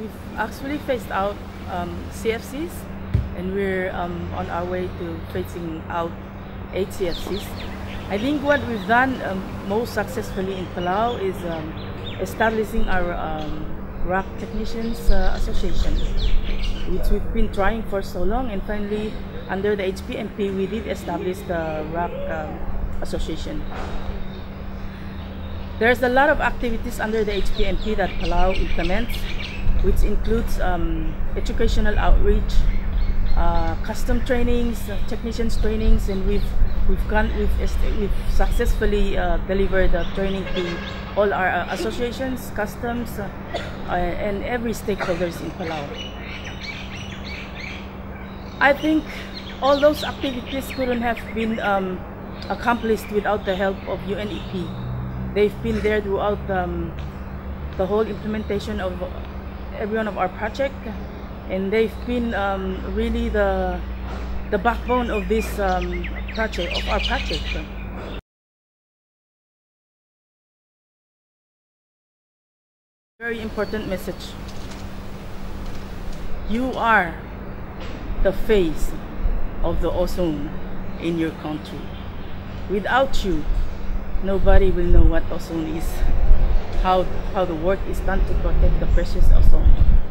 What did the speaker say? We've actually phased out CFCs, and we're on our way to phasing out HCFCs. I think what we've done most successfully in Palau is establishing our RAC Technicians Association, which we've been trying for so long, and finally under the HPMP we did establish the RAC Association. There's a lot of activities under the HPMP that Palau implements, which includes educational outreach, custom trainings, technicians trainings, and we've successfully delivered the training to all our associations, customs, and every stakeholders in Palau. I think all those activities couldn't have been accomplished without the help of UNEP. They've been there throughout the whole implementation of every one of our project, and they've been really the backbone of this project, of our project. Very important message. You are the face of the ozone in your country. Without you, nobody will know what ozone is, how the work is done to protect the precious ozone.